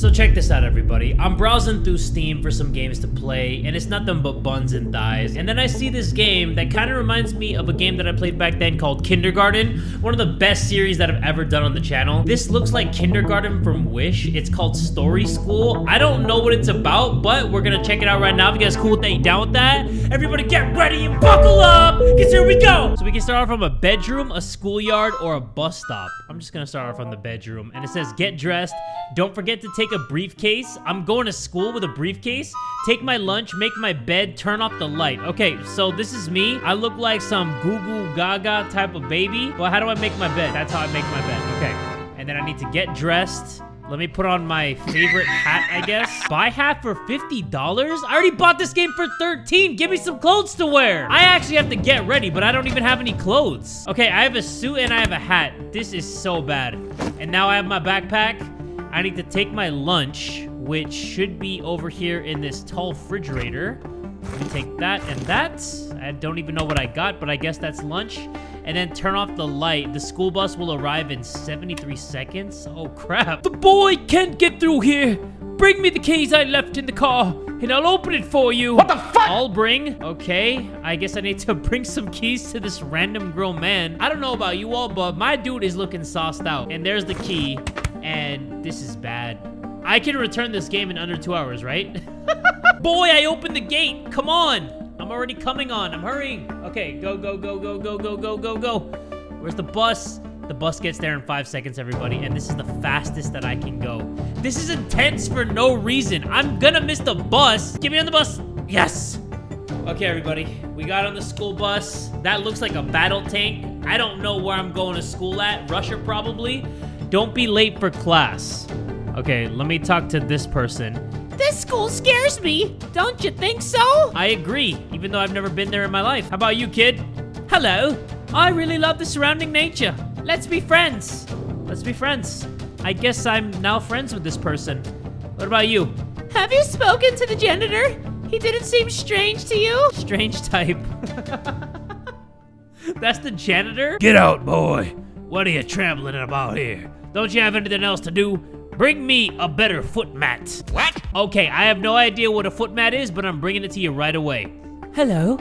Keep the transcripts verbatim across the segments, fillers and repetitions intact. So check this out, everybody. I'm browsing through Steam for some games to play, and it's nothing but buns and thighs. And then I see this game that kind of reminds me of a game that I played back then called Kindergarten, one of the best series that I've ever done on the channel. This looks like Kindergarten from Wish. It's called Story School. I don't know what it's about, but we're gonna check it out right now. If you guys cool with that, you down with that? Everybody get ready and buckle up, because here we go! So we can start off from a bedroom, a schoolyard, or a bus stop. I'm just gonna start off from the bedroom, and it says get dressed, don't forget to take a briefcase. I'm going to school with a briefcase. Take my lunch, make my bed, turn off the light. Okay, so this is me. I look like some goo goo gaga type of baby. Well, how do I make my bed? That's how I make my bed. Okay, and then I need to get dressed. Let me put on my favorite hat, I guess. Buy hat for fifty dollars? I already bought this game for thirteen dollars. Give me some clothes to wear. I actually have to get ready, but I don't even have any clothes. Okay, I have a suit and I have a hat. This is so bad. And now I have my backpack. I need to take my lunch, which should be over here in this tall refrigerator. Let me take that and that. I don't even know what I got, but I guess that's lunch. And then turn off the light. The school bus will arrive in seventy-three seconds. Oh, crap. The boy can't get through here. Bring me the keys I left in the car, and I'll open it for you. What the fuck? I'll bring. Okay, I guess I need to bring some keys to this random grown man. I don't know about you all, but my dude is looking sauced out. And there's the key. And this is bad. I can return this game in under two hours, right? Boy, I opened the gate. Come on. I'm already coming on. I'm hurrying. Okay, go, go, go, go, go, go, go, go, go. Where's the bus? The bus gets there in five seconds, everybody. And this is the fastest that I can go. This is intense for no reason. I'm gonna miss the bus. Get me on the bus. Yes. Okay, everybody. We got on the school bus. That looks like a battle tank. I don't know where I'm going to school at. Russia, probably. Don't be late for class. Okay, let me talk to this person. This school scares me. Don't you think so? I agree, even though I've never been there in my life. How about you, kid? Hello. I really love the surrounding nature. Let's be friends. Let's be friends. I guess I'm now friends with this person. What about you? Have you spoken to the janitor? He didn't seem strange to you? Strange type. That's the janitor? Get out, boy. What are you trampling about here? Don't you have anything else to do? Bring me a better foot mat. What? Okay, I have no idea what a foot mat is, but I'm bringing it to you right away. Hello.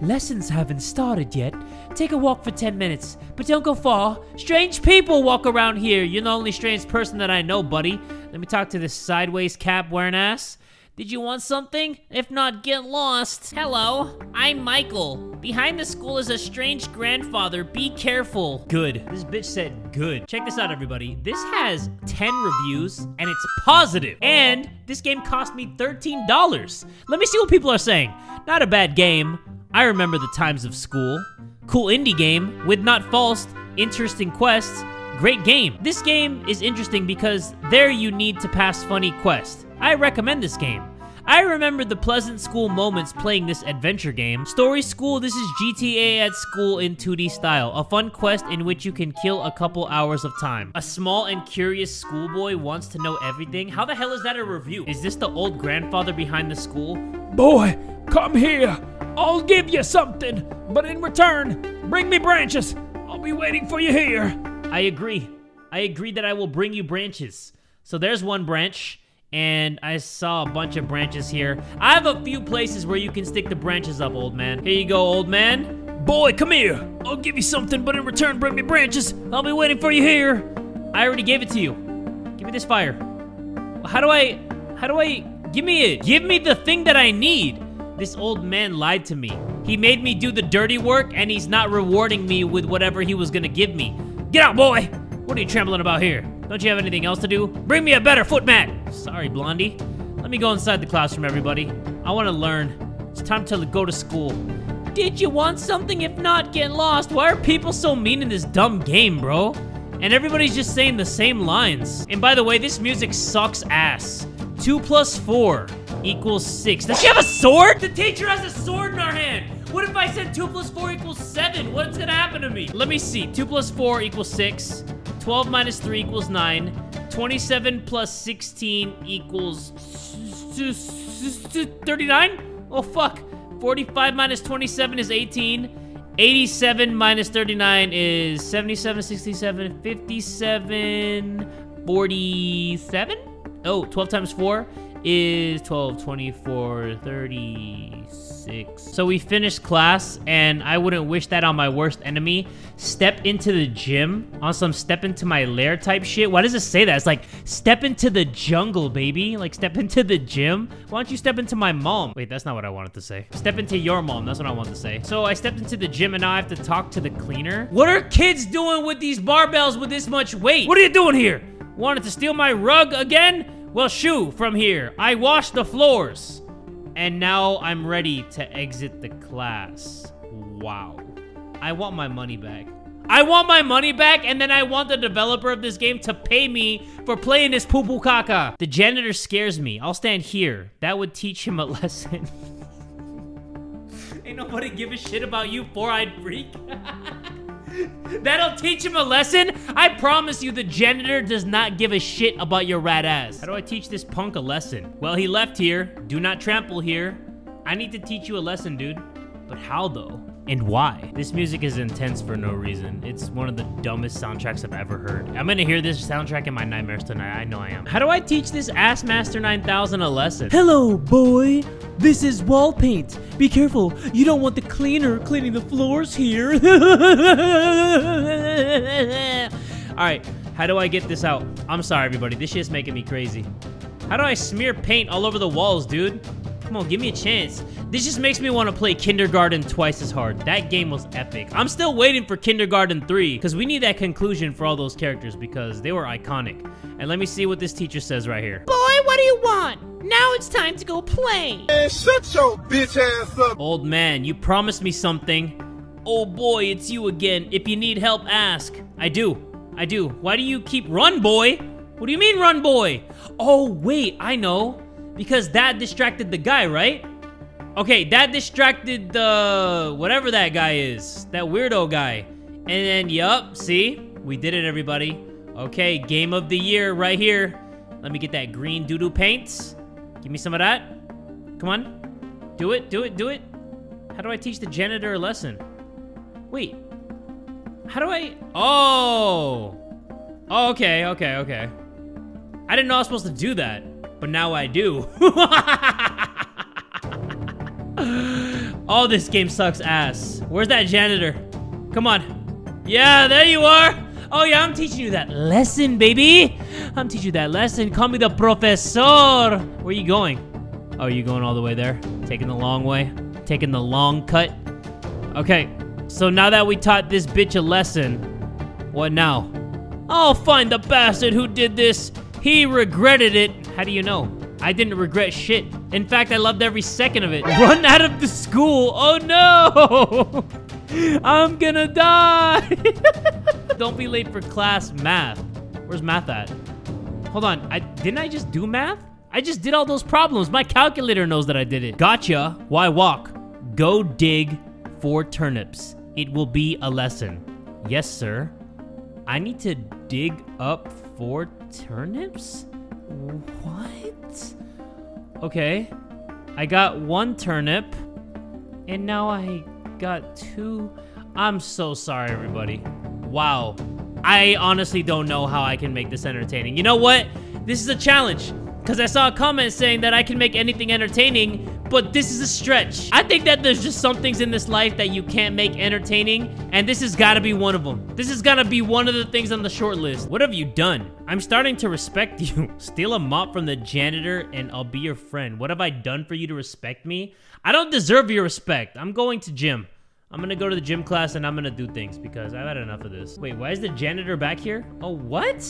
Lessons haven't started yet. Take a walk for ten minutes, but don't go far. Strange people walk around here. You're the only strange person that I know, buddy. Let me talk to this sideways cap wearing ass. Did you want something? If not, get lost. Hello, I'm Michael. Behind the school is a strange grandfather. Be careful. Good. This bitch said good. Check this out, everybody. This has ten reviews, and it's positive. And this game cost me thirteen dollars. Let me see what people are saying. Not a bad game. I remember the times of school. Cool indie game with not falsed. Interesting quests. Great game. This game is interesting because there you need to pass funny quests. I recommend this game. I remember the pleasant school moments playing this adventure game. Story School, this is G T A at school in two D style. A fun quest in which you can kill a couple hours of time. A small and curious schoolboy wants to know everything. How the hell is that a review? Is this the old grandfather behind the school? Boy, come here. I'll give you something, but in return, bring me branches. I'll be waiting for you here. I agree. I agree that I will bring you branches. So there's one branch. And I saw a bunch of branches here. I have a few places where you can stick the branches up, old man. Here you go, old man. Boy, come here. I'll give you something, but in return, bring me branches. I'll be waiting for you here. I already gave it to you. Give me this fire. How do I... How do I... Give me it. Give me the thing that I need. This old man lied to me. He made me do the dirty work, and he's not rewarding me with whatever he was gonna give me. Get out, boy. What are you trembling about here? Don't you have anything else to do? Bring me a better foot mat. Sorry, Blondie. Let me go inside the classroom, everybody. I want to learn. It's time to go to school. Did you want something? If not, get lost. Why are people so mean in this dumb game, bro? And everybody's just saying the same lines. And by the way, this music sucks ass. Two plus four equals six. Does she have a sword? The teacher has a sword in her hand. What if I said two plus four equals seven? What's gonna happen to me? Let me see. Two plus four equals six. twelve minus three equals nine. twenty-seven plus sixteen equals thirty-nine? Oh, fuck. forty-five minus twenty-seven is eighteen. eighty-seven minus thirty-nine is seventy-seven, sixty-seven, fifty-seven, forty-seven? Oh, twelve times four is twelve, twenty-four, thirty-six. So we finished class, and I wouldn't wish that on my worst enemy. Step into the gym on some step into my lair type shit. Why does it say that? It's like, step into the jungle, baby. Like, step into the gym. Why don't you step into my mom? Wait, that's not what I wanted to say. Step into your mom. That's what I wanted to say. So I stepped into the gym, and now I have to talk to the cleaner. What are kids doing with these barbells with this much weight? What are you doing here? Wanted to steal my rug again? Well, shoo, from here. I washed the floors. And now I'm ready to exit the class. Wow. I want my money back. I want my money back, and then I want the developer of this game to pay me for playing this poo-poo caca. The janitor scares me. I'll stand here. That would teach him a lesson. Ain't nobody give a shit about you, four-eyed freak. That'll teach him a lesson? I promise you the janitor does not give a shit about your rat ass. How do I teach this punk a lesson? Well, he left here. Do not trample here. I need to teach you a lesson, dude. But how, though? And why? This music is intense for no reason. It's one of the dumbest soundtracks I've ever heard. I'm gonna hear this soundtrack in my nightmares tonight. I know I am. How do I teach this Assmaster nine thousand a lesson? Hello, boy. This is wall paint. Be careful. You don't want the cleaner cleaning the floors here. All right. How do I get this out? I'm sorry, everybody. This shit's making me crazy. How do I smear paint all over the walls, dude? Come on, give me a chance. This just makes me want to play Kindergarten twice as hard. That game was epic. I'm still waiting for Kindergarten three, because we need that conclusion for all those characters, because they were iconic. And let me see what this teacher says right here. Boy, what do you want? Now it's time to go play. Hey, shut your bitch ass up. Old man, you promised me something. Oh boy, it's you again. If you need help, ask. I do. I do. Why do you keep... Run, boy? What do you mean, run, boy? Oh, wait, I know. Because that distracted the guy, right? Okay, that distracted the... whatever that guy is. That weirdo guy. And then, yup, see? We did it, everybody. Okay, game of the year right here. Let me get that green doo-doo paint. Give me some of that. Come on. Do it, do it, do it. How do I teach the janitor a lesson? Wait. How do I... Oh. Oh, okay, okay, okay. I didn't know I was supposed to do that. But now I do. Oh, this game sucks ass. Where's that janitor? Come on. Yeah, there you are. Oh, yeah, I'm teaching you that lesson, baby. I'm teaching you that lesson. Call me the professor. Where you going? Oh, you going all the way there? Taking the long way? Taking the long cut? Okay, so now that we taught this bitch a lesson, what now? I'll find the bastard who did this. He regretted it. How do you know? I didn't regret shit. In fact, I loved every second of it. Run out of the school. Oh, no. I'm gonna die. Don't be late for class math. Where's math at? Hold on. I didn't I just do math? I just did all those problems. My calculator knows that I did it. Gotcha. Why walk? Go dig for turnips. It will be a lesson. Yes, sir. I need to dig up four turnips? What? Okay. I got one turnip. And now I got two. I'm so sorry, everybody. Wow. I honestly don't know how I can make this entertaining. You know what? This is a challenge. Because I saw a comment saying that I can make anything entertaining, but this is a stretch. I think that there's just some things in this life that you can't make entertaining, and this has got to be one of them. This is gonna be one of the things on the short list. What have you done? I'm starting to respect you. Steal a mop from the janitor, and I'll be your friend. What have I done for you to respect me? I don't deserve your respect. I'm going to gym. I'm gonna go to the gym class, and I'm gonna do things because I've had enough of this. Wait, why is the janitor back here? Oh, what?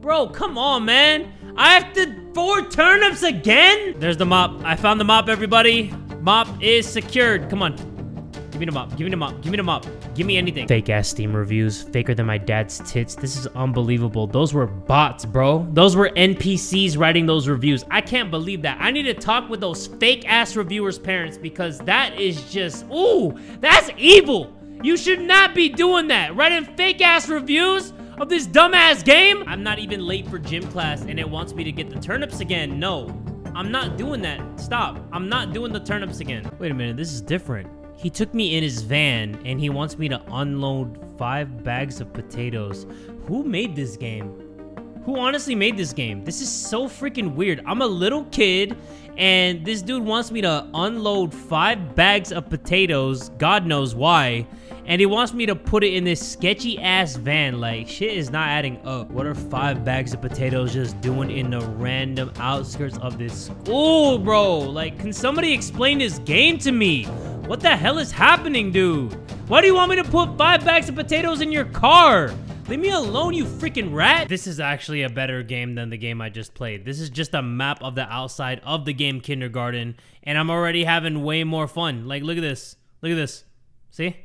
Bro, come on, man. I have to four turnips again? There's the mop. I found the mop, everybody. Mop is secured. Come on. Give me the mop. Give me the mop. Give me the mop. Give me anything. Fake ass Steam reviews. Faker than my dad's tits. This is unbelievable. Those were bots, bro. Those were N P Cs writing those reviews. I can't believe that. I need to talk with those fake ass reviewers' parents because that is just... Ooh, that's evil. You should not be doing that. Writing fake ass reviews of this dumbass game? I'm not even late for gym class and it wants me to get the turnips again. No, I'm not doing that. Stop. I'm not doing the turnips again. Wait a minute, this is different. He took me in his van and he wants me to unload five bags of potatoes. Who made this game? who honestly made this game. This is so freaking weird. I'm a little kid, and this dude wants me to unload five bags of potatoes, God knows why, and he wants me to put it in this sketchy-ass van. Like, shit is not adding up. What are five bags of potatoes just doing in the random outskirts of this school, bro? Like, can somebody explain this game to me? What the hell is happening, dude? Why do you want me to put five bags of potatoes in your car? Leave me alone, you freaking rat! This is actually a better game than the game I just played. This is just a map of the outside of the game Kindergarten, and I'm already having way more fun. Like, look at this. Look at this. See?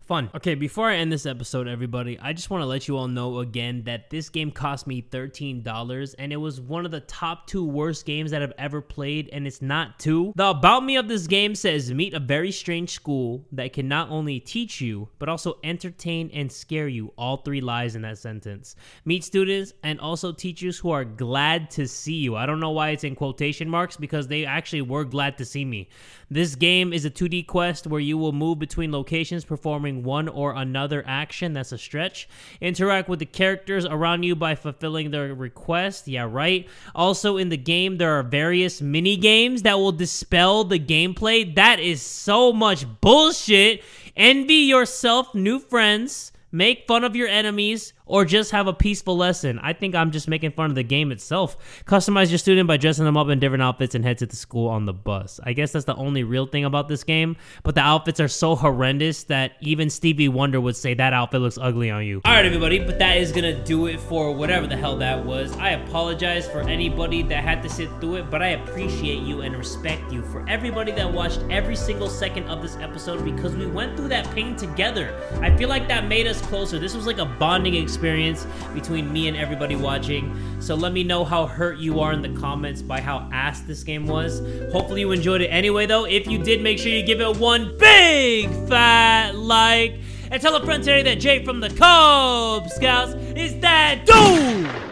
Fun. Okay, before I end this episode, everybody, I just want to let you all know again that this game cost me thirteen dollars, and it was one of the top two worst games that I've ever played, and it's not two. The About Me of this game says, meet a very strange school that can not only teach you, but also entertain and scare you. All three lies in that sentence. Meet students and also teachers who are glad to see you. I don't know why it's in quotation marks, because they actually were glad to see me. This game is a two D quest where you will move between locations performing one or another action. That's a stretch. Interact with the characters around you by fulfilling their request. Yeah, right. Also in the game, there are various mini games that will dispel the gameplay. That is so much bullshit. Envy yourself new friends, make fun of your enemies, or just have a peaceful lesson. I think I'm just making fun of the game itself. Customize your student by dressing them up in different outfits and head to the school on the bus. I guess that's the only real thing about this game, but the outfits are so horrendous that even Stevie Wonder would say that outfit looks ugly on you. All right, everybody, but that is gonna do it for whatever the hell that was. I apologize for anybody that had to sit through it, but I appreciate you and respect you. For everybody that watched every single second of this episode, because we went through that pain together. I feel like that made us closer. This was like a bonding experience. experience between me and everybody watching. So let me know how hurt you are in the comments by how ass this game was. Hopefully you enjoyed it anyway though. If you did, make sure you give it one big fat like and tell a friend today that Jay from the Kubz Scouts is that dude.